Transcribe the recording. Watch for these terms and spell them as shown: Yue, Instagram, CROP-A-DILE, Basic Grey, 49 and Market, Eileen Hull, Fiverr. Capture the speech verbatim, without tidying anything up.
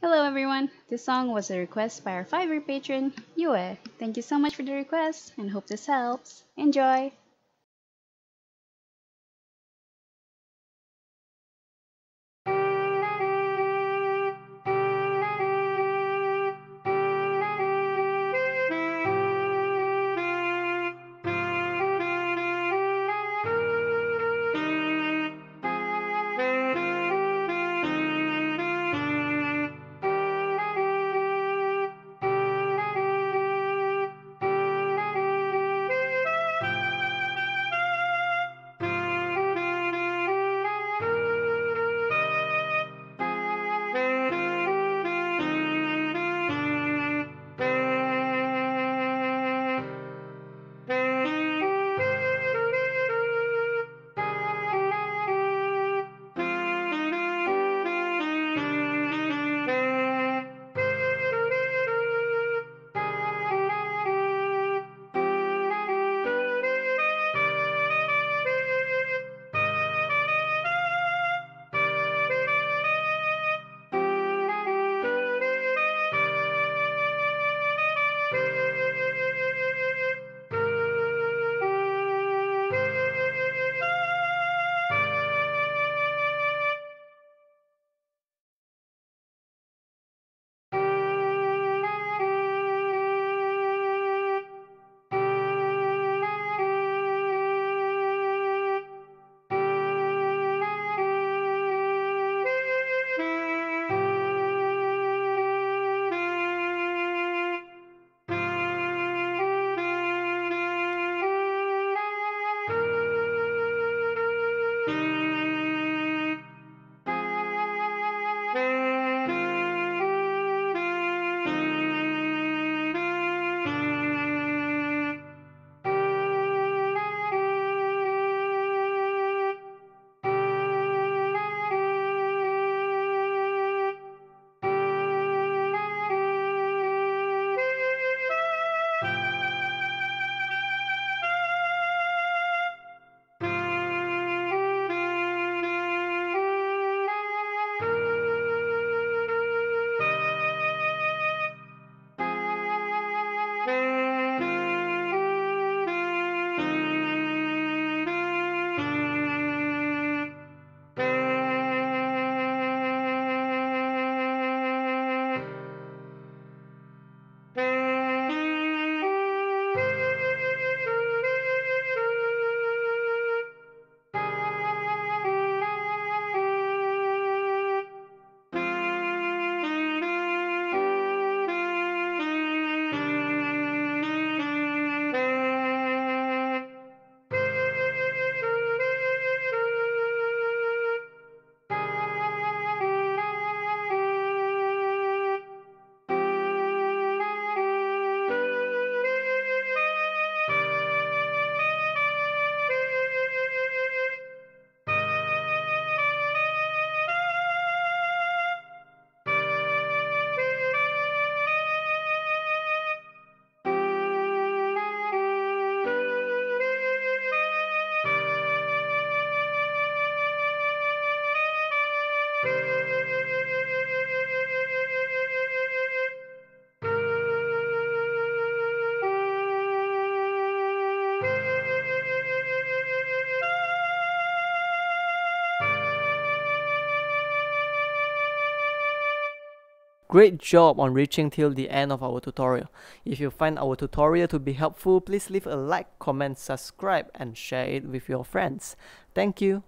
Hello everyone! This song was a request by our Fiverr patron, Yue. Thank you so much for the request and hope this helps. Enjoy! Great job on reaching till the end of our tutorial. If you find our tutorial to be helpful, please leave a like, comment, subscribe, and share it with your friends. Thank you.